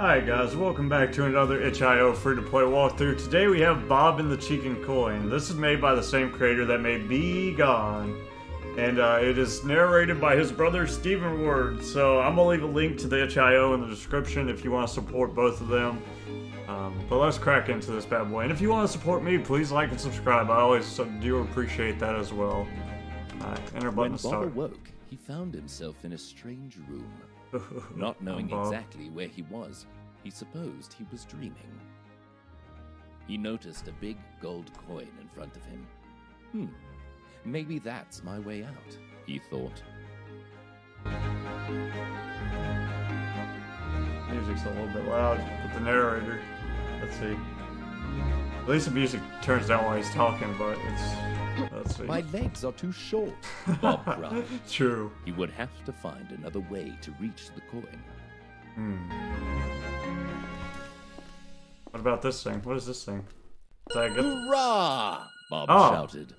Hi guys, welcome back to another Itch.io free-to-play walkthrough. Today we have Bob and the Cheeky Coin. This is made by the same creator that made Be Gone. And it is narrated by his brother Stephen Ward. So I'm going to leave a link to the Itch.io in the description if you want to support both of them. But let's crack into this bad boy. And if you want to support me, please like and subscribe. I always do appreciate that as well. Alright, enter button to start. When Bob awoke, he found himself in a strange room. Not knowing exactly where he was, he supposed he was dreaming. He noticed a big gold coin in front of him. Maybe that's my way out, he thought. Music's a little bit loud, but the narrator, let's see. At least the music turns down while he's talking, but it's, let's see. My legs are too short, Bob cried. True. He would have to find another way to reach the coin. What about this thing? What is this thing? Is that good? Hurrah! Bob shouted.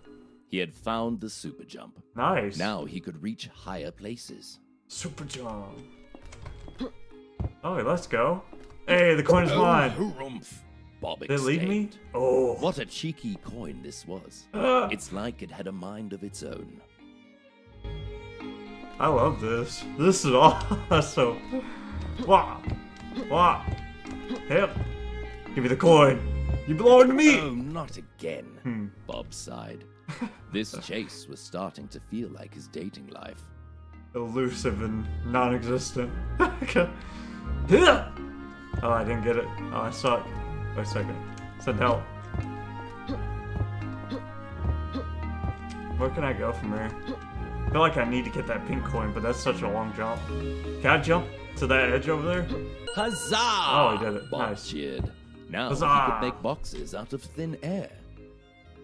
He had found the super jump. Nice. Now he could reach higher places. Super jump. Oh, let's go. Hey, the coin is mine. Bob exclaimed. They leave me? Oh. What a cheeky coin this was. It's like it had a mind of its own. I love this. This is awesome. Wah. Wah. Hip. Give me the coin. You belong to me. Oh, not again. Bob sighed. This chase was starting to feel like his dating life. Elusive and non-existent. Oh, I didn't get it. Oh, I suck. Wait a second. Send help. Where can I go from here? I feel like I need to get that pink coin, but that's such a long jump. Can I jump to that edge over there? Huzzah! Oh, he did it. Bob nice. Cheered. Now he could make boxes out of thin air.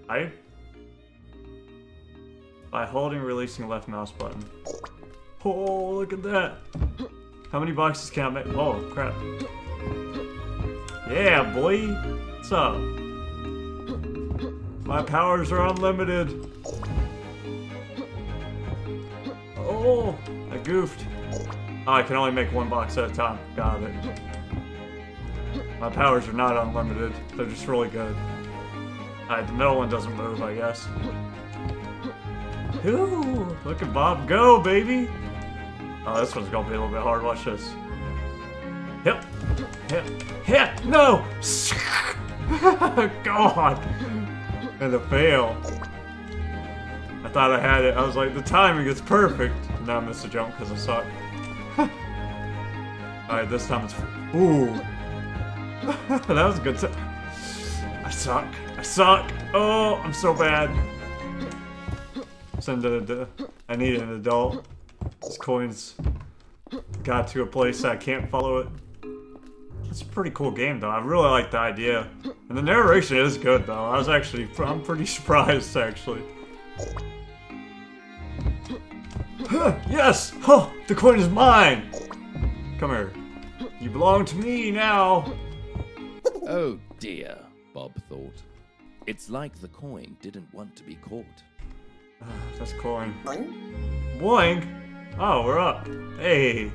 By holding, releasing left mouse button. Oh, look at that! How many boxes can I make? Oh, crap. Yeah, boy! What's up? My powers are unlimited! Oh! I goofed. Oh, I can only make one box at a time. Got it. My powers are not unlimited. They're just really good. Alright, the middle one doesn't move, I guess. Ooh, look at Bob go, baby! Oh, this one's gonna be a little bit hard. Watch this. Hip, hip, hip! No! God! And a fail. I thought I had it. I was like, the timing is perfect. Now I missed a jump because I suck. Alright, this time it's. Ooh! That was a good time. I suck. I suck. Oh, I'm so bad. I need an adult. This coin's got to a place I can't follow it. It's a pretty cool game though. I really like the idea. And the narration is good though. I'm pretty surprised actually. Yes! Oh, the coin is mine! Come here. You belong to me now! Oh dear, Bob thought. It's like the coin didn't want to be caught. That's coin. Boing! Oh, we're up. Hey!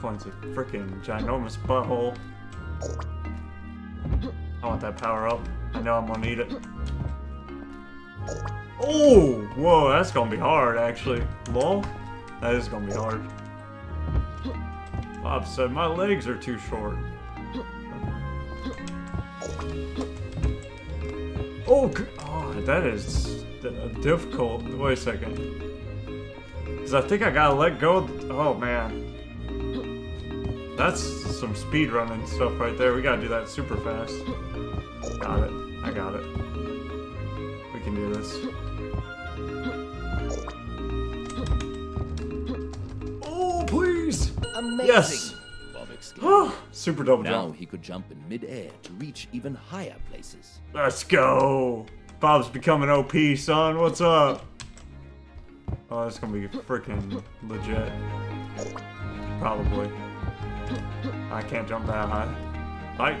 Coin's a freaking ginormous butthole. I want that power up. I know I'm gonna need it. Oh! Whoa, that's gonna be hard, actually. Lol? That is gonna be hard. Bob said, my legs are too short. Oh, that is difficult. Wait a second. Because I think I gotta let go. Oh, man. That's some speedrunning stuff right there. We gotta do that super fast. Got it. I got it. We can do this. Oh, please! Amazing! Yes! Super double jump. Now he could jump in mid-air to reach even higher places. Let's go! Bob's becoming OP, son. What's up? Oh, that's gonna be freaking legit. Probably. I can't jump that high. Like,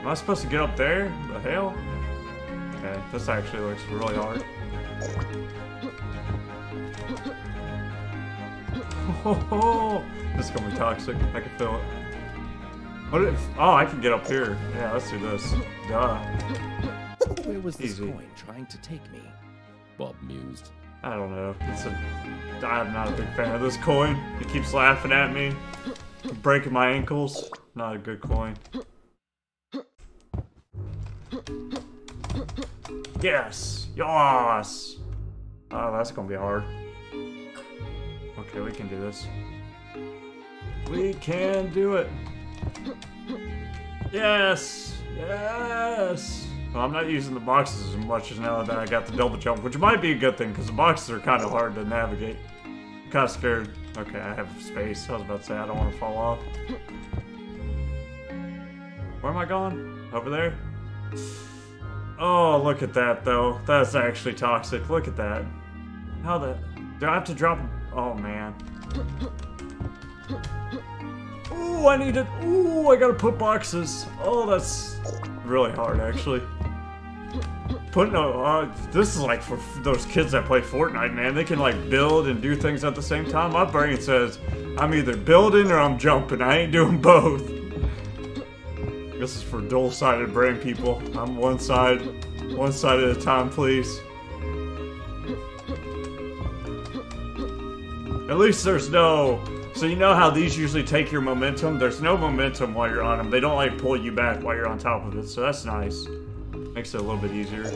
am I supposed to get up there? The hell? Okay, this actually looks really hard. This is gonna be toxic. I can feel it. What if? Oh, I can get up here. Yeah, let's do this. Duh. Where was this coin trying to take me? Bob mused. I don't know. I'm not a big fan of this coin. It keeps laughing at me, breaking my ankles. Not a good coin. Yes! Yes! Oh, that's gonna be hard. Okay, we can do this. We can do it! Yes! Yes! Well, I'm not using the boxes as much as now that I got the double jump, which might be a good thing, because the boxes are kind of hard to navigate. I'm kind of scared. Okay, I have space. I was about to say, I don't want to fall off. Where am I going? Over there? Oh, look at that, though. That's actually toxic. Look at that. How the... Do I have to drop... Oh, man. Ooh, I need to... Ooh, I gotta put boxes. Oh, that's really hard, actually. Putting this is like for those kids that play Fortnite, man. They can, like, build and do things at the same time. My brain says, I'm either building or I'm jumping. I ain't doing both. This is for dual-sided brain people. I'm one side at a time, please. At least there's no... So you know how these usually take your momentum? There's no momentum while you're on them. They don't, like, pull you back while you're on top of it, so that's nice. Makes it a little bit easier.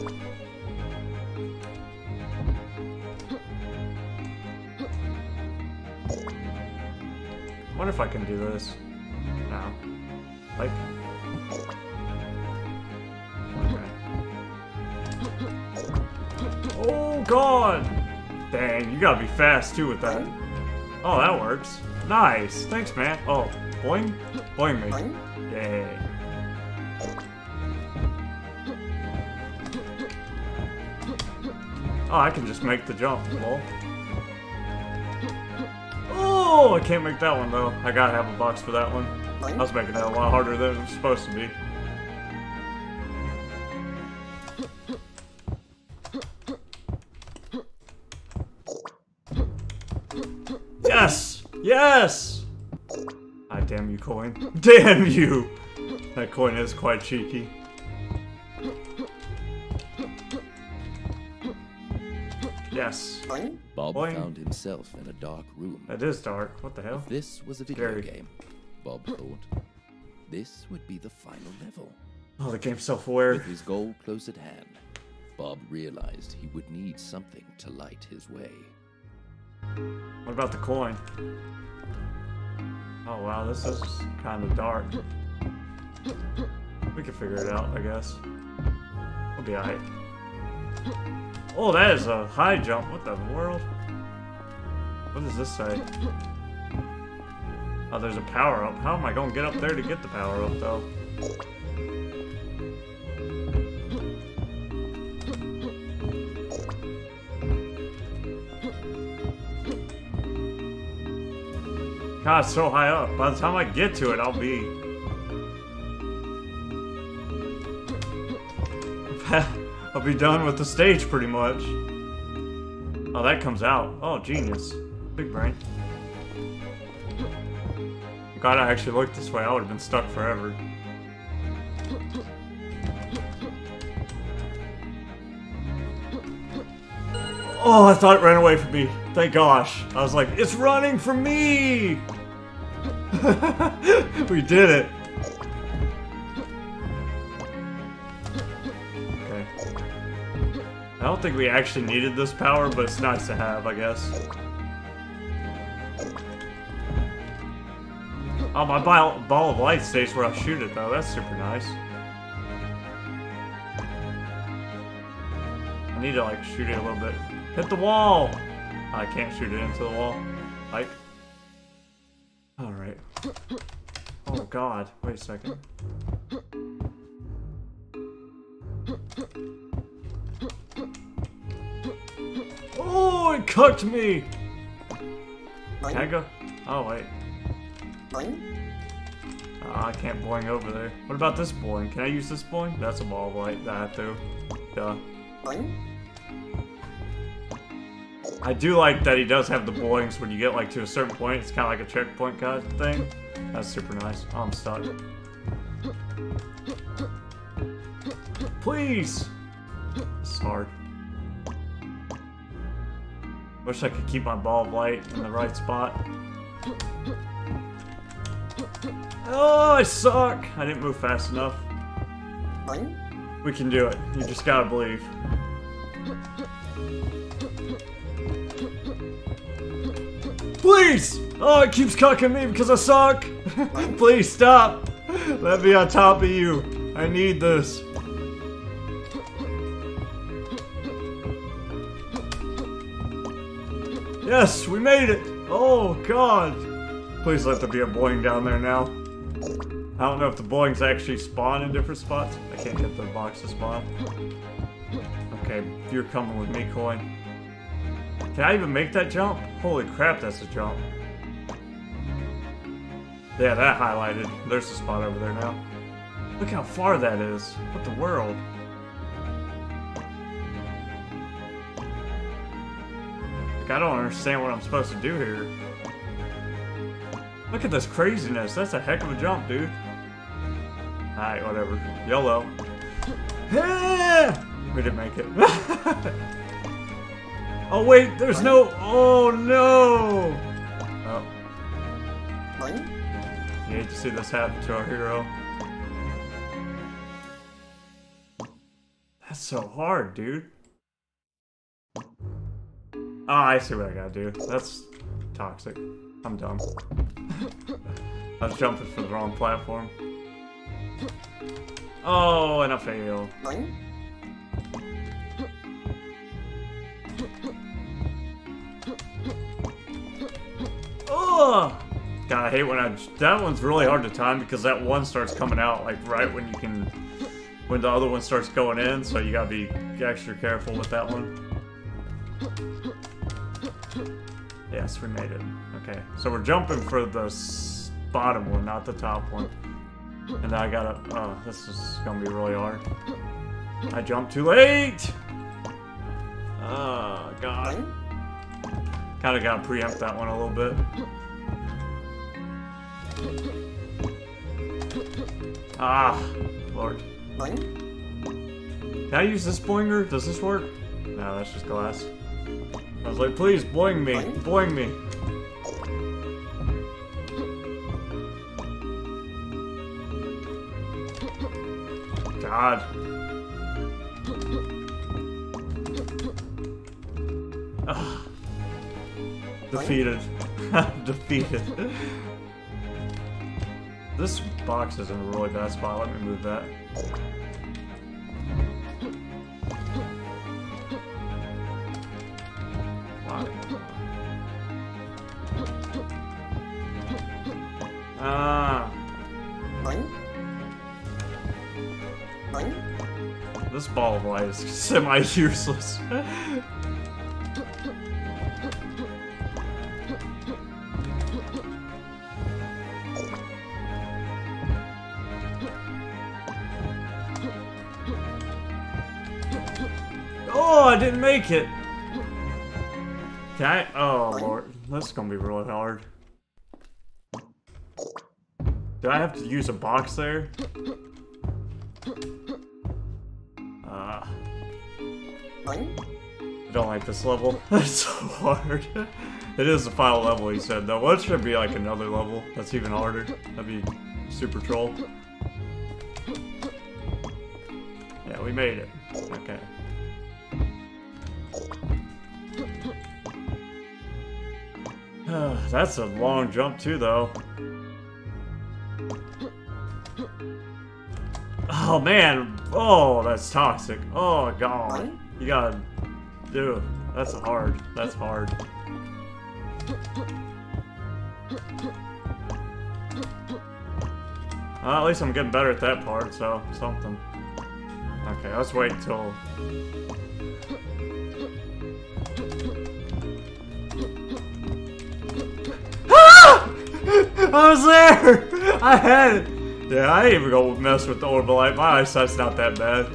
I wonder if I can do this. No. Like... Oh God! Dang, you gotta be fast too with that. Oh, that works. Nice. Thanks, man. Oh, boing, boing me. Dang. Oh, I can just make the jump. Lol. Oh, I can't make that one though. I gotta have a box for that one. I was making that a lot harder than it was supposed to be. Yes! Yes! Ah, damn you, coin. Damn you! That coin is quite cheeky. Yes. Bob found himself in a dark room. That is dark. What the hell? If this was a video game, Bob thought. This would be the final level. Oh, the game's self-aware. With his goal close at hand, Bob realized he would need something to light his way. What about the coin? Oh wow, this is kind of dark. We can figure it out, I guess. We'll be alright. Oh, that is a high jump. What the world? What does this say? Oh, there's a power-up. How am I gonna get up there to get the power-up, though? God, it's so high up. By the time I get to it, I'll be... I'll be done with the stage, pretty much. Oh, that comes out. Oh, genius. Big brain. God, I actually looked this way. I would have been stuck forever. Oh, I thought it ran away from me. Thank gosh. I was like, it's running from me! We did it. Okay. I don't think we actually needed this power, but it's nice to have, I guess. Oh, my ball of light stays where I shoot it, though. That's super nice. I need to, like, shoot it a little bit. Hit the wall! I can't shoot it into the wall. Like. Alright. Oh, God. Wait a second. Oh, it cooked me! Can I go? Oh, wait. I can't boing over there. What about this boing? Can I use this boing? That's a ball like that, though. Duh. I do like that he does have the boings when you get, like, to a certain point. It's kind of like a checkpoint kind of thing. That's super nice. Oh, I'm stuck. Please! This is hard. Wish I could keep my ball of light in the right spot. Oh, I suck! I didn't move fast enough. We can do it. You just gotta believe. Please! Oh, it keeps cucking me because I suck! Please stop! Let me on top of you. I need this. Yes, we made it! Oh, God! Please let there be a boing down there now. I don't know if the boings actually spawn in different spots. I can't get the box to spawn. Okay, you're coming with me, Coin. Can I even make that jump? Holy crap, that's a jump. Yeah, that highlighted. There's a spot over there now. Look how far that is. What the world? I don't understand what I'm supposed to do here. Look at this craziness. That's a heck of a jump, dude. Alright, whatever. YOLO. We didn't make it. Oh, wait. There's no... Oh, no. Oh. You hate to see this happen to our hero. That's so hard, dude. Oh, I see what I gotta do. That's toxic. I'm dumb. I was jumping for the wrong platform. Oh, and I failed. Oh! God, I hate when I... That one's really hard to time because that one starts coming out, like, right when you can... When the other one starts going in, so you gotta be extra careful with that one. Yes, we made it. Okay, so we're jumping for the bottom one, not the top one. And I gotta... Oh, this is gonna be really hard. I jumped too late! Oh, God. Kinda gotta preempt that one a little bit. Ah, Lord. Can I use this boinger? Does this work? No, that's just glass. I was like, please, boing me, boing me. God. Ugh. Defeated. Defeated. This box is in a really bad spot. Let me move that. This ball of light is semi-useless. Oh, I didn't make it! Can I? Oh, Lord. That's gonna be really hard. Do I have to use a box there? I don't like this level. It's so hard. It is the final level, he said, though. What should be like another level that's even harder? That'd be super troll. Yeah, we made it. Okay. That's a long jump, too, though. Oh, man. Oh, that's toxic. Oh, God. You gotta... Dude, that's hard. That's hard. Well, at least I'm getting better at that part, so... Something. Okay, let's wait till... Ah! I was there! I had it! Yeah, I ain't even gonna mess with the orb of light. My eyesight's not that bad.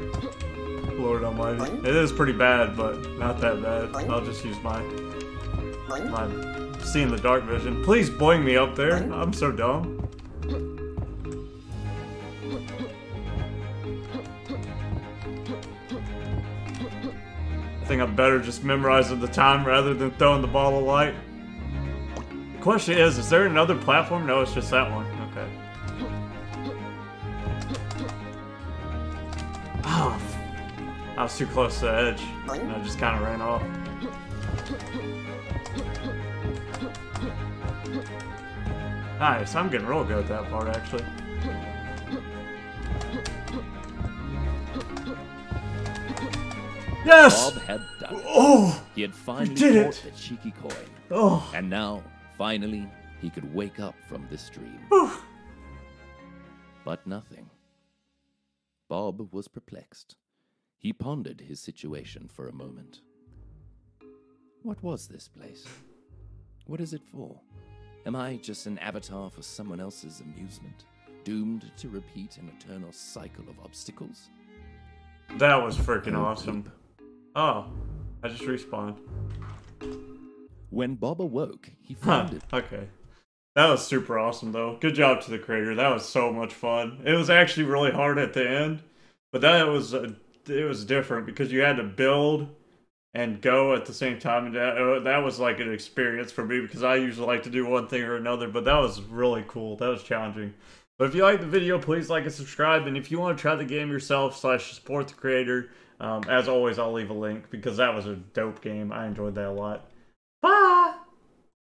Lord almighty. It is pretty bad, but not that bad. I'll just use my see in the dark vision. Please boing me up there. I'm so dumb. I think I'm better just memorizing the time rather than throwing the ball of light. The question is there another platform? No, it's just that one. Okay. Oh, I was too close to the edge, and I just kind of ran off. Nice, I'm getting real good at that part, actually. Yes! Bob had done it. Oh! He had finally caught the cheeky coin. Oh! And now, finally, he could wake up from this dream. Oof. But nothing. Bob was perplexed. He pondered his situation for a moment. What was this place? What is it for? Am I just an avatar for someone else's amusement, doomed to repeat an eternal cycle of obstacles? That was freaking awesome. Oh, I just respawned. When Bob awoke, he found it. Okay. That was super awesome, though. Good job to the creator. That was so much fun. It was actually really hard at the end, but that was it was different because you had to build and go at the same time, and that was like an experience for me because I usually like to do one thing or another, but that was really cool. That was challenging. But if you like the video, please like and subscribe, and if you want to try the game yourself / support the creator, as always, I'll leave a link because that was a dope game. I enjoyed that a lot. Bye!